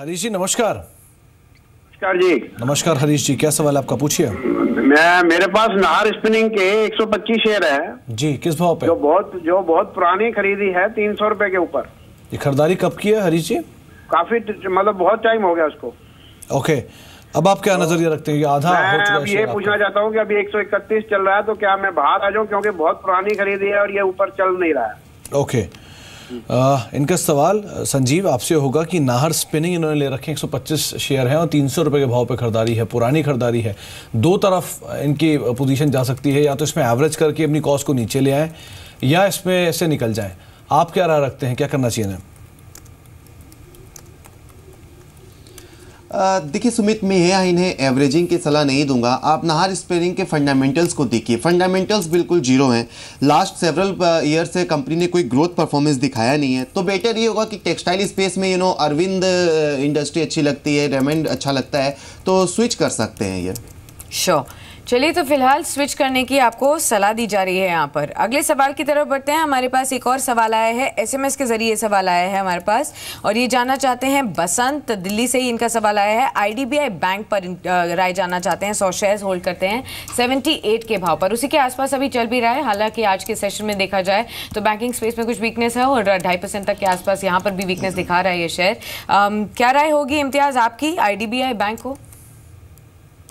हरीश जी नमस्कार। नमस्कार जी। नमस्कार हरीश जी, क्या सवाल आपका, पूछिए। मेरे पास नाहर स्पिनिंग के 125 शेयर है जी। किस भाव पे? जो बहुत पुरानी खरीदी है, 300 रुपए के ऊपर। ये खरीदारी कब की है हरीश जी? काफी मतलब बहुत टाइम हो गया उसको। ओके, अब आप क्या नजरिया रखते हैं? आधा हो चुका है। ये पूछना चाहता हूँ कि अभी 131 चल रहा है, तो क्या मैं बाहर आ जाऊँ, क्योंकि बहुत पुरानी खरीदी है और ये ऊपर चल नहीं रहा है। ओके, इनका सवाल संजीव आपसे होगा कि नाहर स्पिनिंग इन्होंने ले रखे 125 शेयर हैं और 300 रुपए के भाव पे खरीदारी है, पुरानी खरीदारी है। दो तरफ इनकी पोजीशन जा सकती है, या तो इसमें एवरेज करके अपनी कॉस्ट को नीचे ले आएँ या इसमें से निकल जाएं। आप क्या राय रखते हैं, क्या करना चाहिए? देखिए सुमित, मैं यहाँ इन्हें एवरेजिंग की सलाह नहीं दूंगा। आप नाहर स्पिनिंग के फंडामेंटल्स को देखिए। फंडामेंटल्स बिल्कुल जीरो हैं। लास्ट सेवरल ईयर से कंपनी ने कोई ग्रोथ परफॉर्मेंस दिखाया नहीं है, तो बेटर ये होगा कि टेक्सटाइल स्पेस में अरविंद इंडस्ट्री अच्छी लगती है, रेमंड अच्छा लगता है, तो स्विच कर सकते हैं ये। श्योर, चलिए तो फिलहाल स्विच करने की आपको सलाह दी जा रही है यहाँ पर। अगले सवाल की तरफ बढ़ते हैं। हमारे पास एक और सवाल आया है, एसएमएस के जरिए सवाल आया है हमारे पास, और ये जानना चाहते हैं बसंत, दिल्ली से ही इनका सवाल आया है। आईडीबीआई बैंक पर राय जानना चाहते हैं। 100 शेयर्स होल्ड करते हैं 78 के भाव पर, उसी के आसपास अभी चल भी रहा है। हालांकि आज के सेशन में देखा जाए तो बैंकिंग स्पेस में कुछ वीकनेस है और 2.5% तक के आसपास यहाँ पर भी वीकनेस दिखा रहा है ये शेयर। क्या राय होगी इम्तियाज़ आपकी आईडीबीआई बैंक को?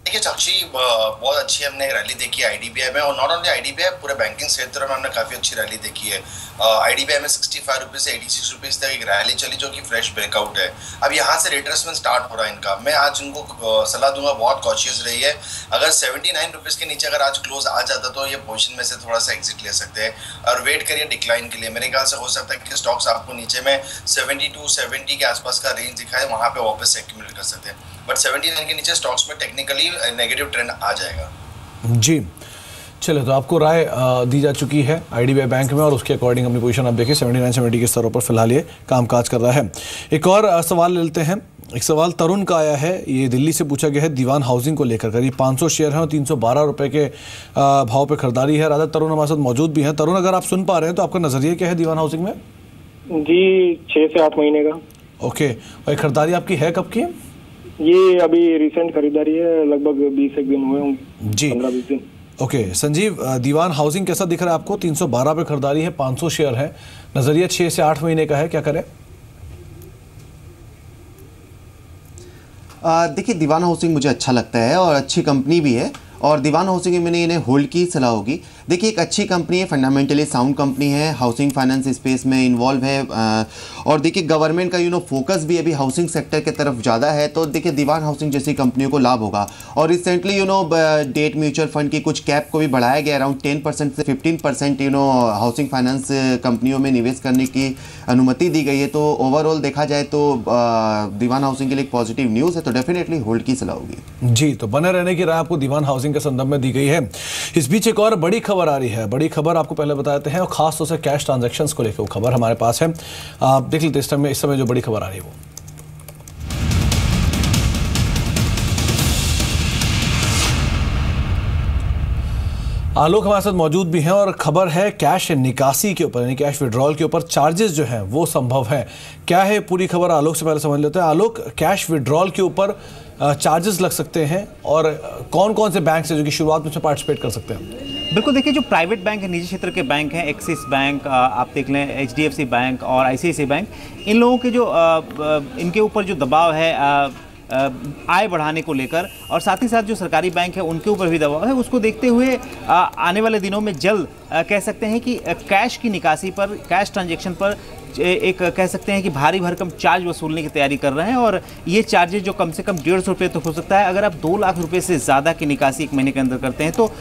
देखिए चाची, बहुत अच्छी हमने रैली देखी है आईडीबीआई में, और नॉट ओनली आईडीबीआई, पूरे बैंकिंग सेक्टर में हमने काफ़ी अच्छी रैली देखी है। आईडीबीआई में 65 रुपीज़ से 86 रुपीज़ तक एक रैली चली, जो कि फ्रेश ब्रेकआउट है। अब यहाँ से रिट्रेसमेंट स्टार्ट हो रहा है इनका। मैं आज इनको सलाह दूंगा, बहुत कॉशियस रही है। अगर 79 रुपीज़ के नीचे अगर आज क्लोज आ जाता तो ये पोजिशन में से थोड़ा सा एग्जिट ले सकते हैं और वेट करिए डिक्लाइन के लिए। मेरे ख्याल से हो सकता है कि स्टॉक्स आपको नीचे में 72-70 के आसपास का रेंज दिखाए, वहाँ पर वापस से एक्यूमुलेट कर सकते हैं। बट 79 के नीचे स्टॉक्स में टेक्निकली नेगेटिव ट्रेंड आ जाएगा जी। चलो, तो आपको राय दी जा चुकी है आईडीबीआई बैंक में, और उसके अकॉर्डिंग अपनी पोजीशन आप देखिए। 79-70 के स्तरों पर फिलहाल ये कामकाज कर रहा है। एक और सवाल लेते हैं। एक सवाल तरुण का आया है, ये दिल्ली से पूछा गया है, दीवान हाउसिंग को लेकर। करीब 500 शेयर हैं और 312 रुपये के भाव पर खरीदारी है। राधा तरुण हमारे साथ मौजूद भी हैं। तरुण, अगर आप सुन पा रहे हैं तो आपका नज़रिया क्या है दीवान हाउसिंग में? जी, 6 से 8 महीने का। ओके, और खरीदारी आपकी है कब की? ये अभी रिसेंट खरीदारी है, लगभग 20 दिन हुए होंगे जी, 15-20 दिन। ओके संजीव, दीवान हाउसिंग कैसा दिख रहा है आपको? 312 पे खरीदारी है, 500 शेयर है, नजरिया 6 से 8 महीने का है, क्या करें? देखिए दीवान हाउसिंग मुझे अच्छा लगता है और अच्छी कंपनी भी है, और दीवान हाउसिंग में मैंने इन्हें होल्ड की सलाह होगी। देखिए एक अच्छी कंपनी है, फंडामेंटली साउंड कंपनी है, हाउसिंग फाइनेंस स्पेस में इन्वॉल्व है, और देखिए गवर्नमेंट का फोकस भी अभी हाउसिंग सेक्टर के तरफ ज़्यादा है, तो देखिए दीवान हाउसिंग जैसी कंपनियों को लाभ होगा। और रिसेंटली डेट म्यूचुअल फंड की कुछ कैप को भी बढ़ाया गया, अराउंड 10% से 15% हाउसिंग फाइनेंस कंपनियों में निवेश करने की अनुमति दी गई है। तो ओवरऑल देखा जाए तो दीवान हाउसिंग के लिए एक पॉजिटिव न्यूज़ है, तो डेफिनेटली होल्ड की सलाह होगी जी। तो बने रहने की राय आपको दीवान हाउसिंग के संदर्भ में दी गई है। इस बीच एक और बड़ी खबर आ रही है। बड़ी खबर आपको पहले बताते हैं, और खास तौर से कैश ट्रांजैक्शंस को लेकर खबर हमारे पास है। आप देख लेते हैं इस समय जो बड़ी खबर आ रही है वो। आलोक हमारे साथ मौजूद भी हैं, और खबर है कैश निकासी के ऊपर, यानी कैश विड्रॉल के ऊपर चार्जेस जो हैं वो संभव है। क्या है पूरी खबर, आलोक से पहले समझ लेते हैं। आलोक, कैश विड्रॉल के ऊपर चार्जेस लग सकते हैं, और कौन कौन से बैंक हैं जो कि शुरुआत में पार्टिसिपेट कर सकते हैं? बिल्कुल, देखिए जो प्राइवेट बैंक है, निजी क्षेत्र के बैंक हैं, एक्सिस बैंक आप देख लें, एचडीएफसी बैंक और आईसीआईसीआई बैंक, इन लोगों के जो इनके ऊपर जो दबाव है आय बढ़ाने को लेकर, और साथ ही साथ जो सरकारी बैंक है उनके ऊपर भी दबाव है, उसको देखते हुए आने वाले दिनों में जल्द कह सकते हैं कि कैश की निकासी पर, कैश ट्रांजेक्शन पर एक कह सकते हैं कि भारी भरकम चार्ज वसूलने की तैयारी कर रहे हैं। और ये चार्जेस जो कम से कम 150 रुपये तो हो सकता है, अगर आप 2 लाख रुपये से ज़्यादा की निकासी एक महीने के अंदर करते हैं। तो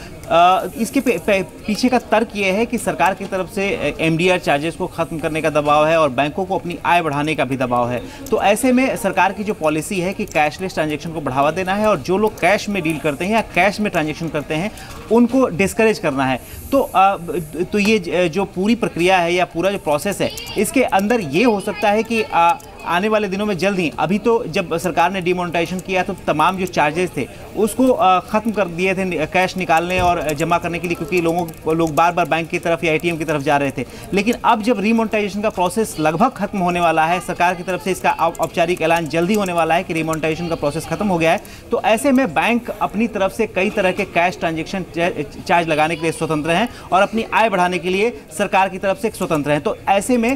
इसके पीछे का तर्क ये है कि सरकार की तरफ से एमडीआर चार्जेस को ख़त्म करने का दबाव है, और बैंकों को अपनी आय बढ़ाने का भी दबाव है। तो ऐसे में सरकार की जो पॉलिसी है कि कैशलेस ट्रांजेक्शन को बढ़ावा देना है, और जो लोग कैश में डील करते हैं या कैश में ट्रांजेक्शन करते हैं उनको डिस्करेज करना है। तो ये जो पूरी प्रक्रिया है या पूरा जो प्रोसेस है, इसके अंदर ये हो सकता है कि आने वाले दिनों में जल्द ही, अभी तो जब सरकार ने डिमोनेटाइजेशन किया तो तमाम जो चार्जेस थे उसको ख़त्म कर दिए थे कैश निकालने और जमा करने के लिए, क्योंकि लोग बार बार बैंक की तरफ या ATM की तरफ जा रहे थे। लेकिन अब जब रिमोनेटाइजेशन का प्रोसेस लगभग खत्म होने वाला है, सरकार की तरफ से इसका औपचारिक ऐलान जल्दी होने वाला है कि रिमोनेटाइजेशन का प्रोसेस खत्म हो गया है, तो ऐसे में बैंक अपनी तरफ से कई तरह के कैश ट्रांजेक्शन चार्ज लगाने के लिए स्वतंत्र हैं और अपनी आय बढ़ाने के लिए सरकार की तरफ से स्वतंत्र हैं। तो ऐसे में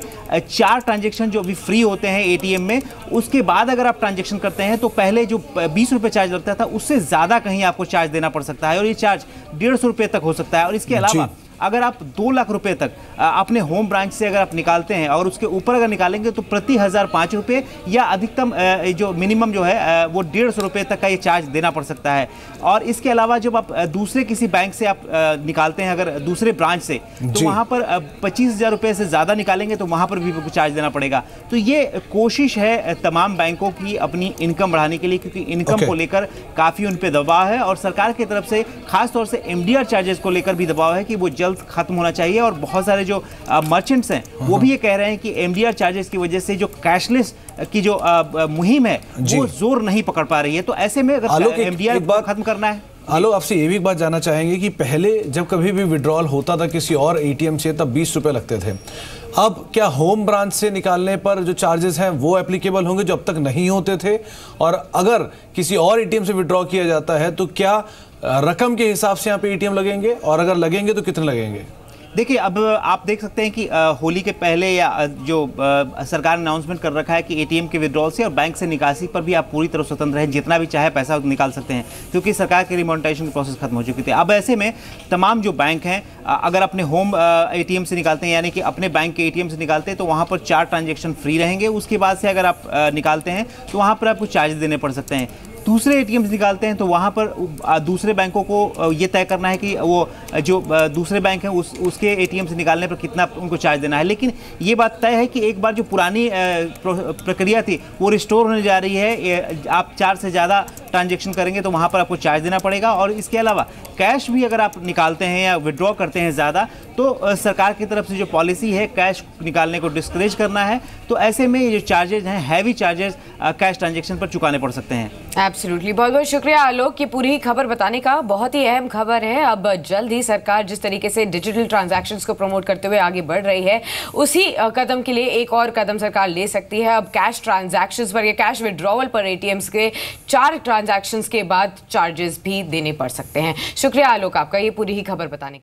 4 ट्रांजेक्शन जो अभी फ्री होते हैं ATM में, उसके बाद अगर आप ट्रांजेक्शन करते हैं तो पहले जो 20 रुपये चार्ज लगता था उससे ज़्यादा कहीं आपको चार्ज देना पड़ सकता है और ये चार्ज 150 रुपये तक हो सकता है। और इसके अलावा अगर आप 2 लाख रुपए तक अपने होम ब्रांच से अगर आप निकालते हैं और उसके ऊपर अगर निकालेंगे तो प्रति 1005 रुपये या अधिकतम जो मिनिमम जो है वो 150 रुपये तक का ये चार्ज देना पड़ सकता है। और इसके अलावा जब आप दूसरे किसी बैंक से आप निकालते हैं, अगर दूसरे ब्रांच से, तो वहाँ पर 25,000 रुपये से ज़्यादा निकालेंगे तो वहाँ पर भी चार्ज देना पड़ेगा। तो ये कोशिश है तमाम बैंकों की अपनी इनकम बढ़ाने के लिए, क्योंकि इनकम को लेकर काफ़ी उन पर दबाव है और सरकार की तरफ से खासतौर से MDR चार्जेस को लेकर भी दबाव है कि वो जल्द खत्म होना चाहिए। और बहुत सारे जो मर्चेंट्स हैं वो भी ये कह रहे हैं कि MDR चार्जेस की वजह से जो कैशलेस की जो मुहिम है वो जोर नहीं पकड़ पा रही है। तो ऐसे में अगर MDR खत्म करना है, आलोक आपसे ये भी एक बात जानना चाहेंगे कि पहले जब कभी भी विड्रॉल होता था किसी और ATM से तब 20 रुपये लगते थे, अब क्या होम ब्रांच से निकालने पर जो चार्जेस हैं वो एप्लीकेबल होंगे जो अब तक नहीं होते थे? और अगर किसी और ATM से विड्रॉ किया जाता है तो क्या रकम के हिसाब से यहाँ पे ATM लगेंगे, और अगर लगेंगे तो कितने लगेंगे? देखिए, अब आप देख सकते हैं कि होली के पहले या जो सरकार ने अनाउंसमेंट कर रखा है कि ATM के विड्रॉल से और बैंक से निकासी पर भी आप पूरी तरह स्वतंत्र हैं, जितना भी चाहे पैसा निकाल सकते हैं, क्योंकि सरकार के रिमोनेटाइजेशन प्रोसेस खत्म हो चुकी थी। अब ऐसे में तमाम जो बैंक हैं, अगर अपने होम ATM से निकालते हैं, यानी कि अपने बैंक के ATM से निकालते हैं, तो वहाँ पर 4 ट्रांजेक्शन फ्री रहेंगे। उसके बाद से अगर आप निकालते हैं तो वहाँ पर आपको चार्ज देने पड़ सकते हैं। दूसरे ATM निकालते हैं तो वहाँ पर दूसरे बैंकों को ये तय करना है कि वो जो दूसरे बैंक हैं उसके ATM से निकालने पर कितना उनको चार्ज देना है। लेकिन ये बात तय है कि एक बार जो पुरानी प्रक्रिया थी वो रिस्टोर होने जा रही है। आप 4 से ज़्यादा ट्रांजेक्शन करेंगे तो वहाँ पर आपको चार्ज देना पड़ेगा। और इसके अलावा कैश भी अगर आप निकालते हैं या विड्रॉ करते हैं ज़्यादा, तो सरकार की तरफ से जो पॉलिसी है कैश निकालने को डिस्करेज करना है। तो ऐसे में ये जो चार्जेज हैं, हैवी चार्जेज कैश ट्रांजेक्शन पर चुकाने पड़ सकते हैं। एब्सोल्युटली, बहुत बहुत शुक्रिया आलोक, ये पूरी खबर बताने का। बहुत ही अहम खबर है। अब जल्द ही सरकार जिस तरीके से डिजिटल ट्रांजैक्शंस को प्रमोट करते हुए आगे बढ़ रही है, उसी कदम के लिए एक और कदम सरकार ले सकती है। अब कैश ट्रांजैक्शंस पर या कैश विड्रॉवल पर ATMs के 4 ट्रांजैक्शंस के बाद चार्जेस भी देने पड़ सकते हैं। शुक्रिया आलोक आपका, ये पूरी ही खबर बताने